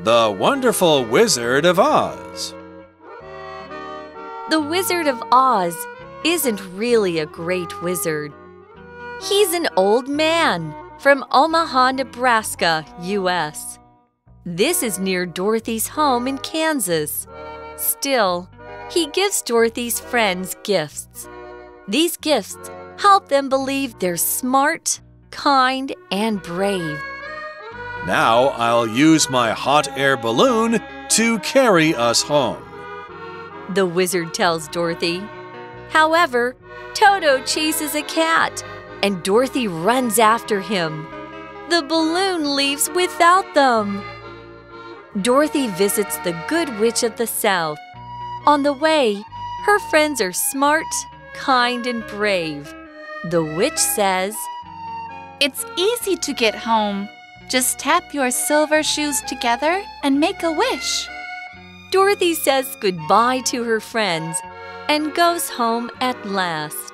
The Wonderful Wizard of Oz. The Wizard of Oz isn't really a great wizard. He's an old man from Omaha, Nebraska, U.S. This is near Dorothy's home in Kansas. Still, he gives Dorothy's friends gifts. These gifts help them believe they're smart, kind, and brave. Now I'll use my hot air balloon to carry us home, the wizard tells Dorothy. However, Toto chases a cat, and Dorothy runs after him. The balloon leaves without them. Dorothy visits the Good Witch of the South. On the way, her friends are smart, kind, and brave. The witch says, "It's easy to get home. Just tap your silver shoes together and make a wish." Dorothy says goodbye to her friends and goes home at last.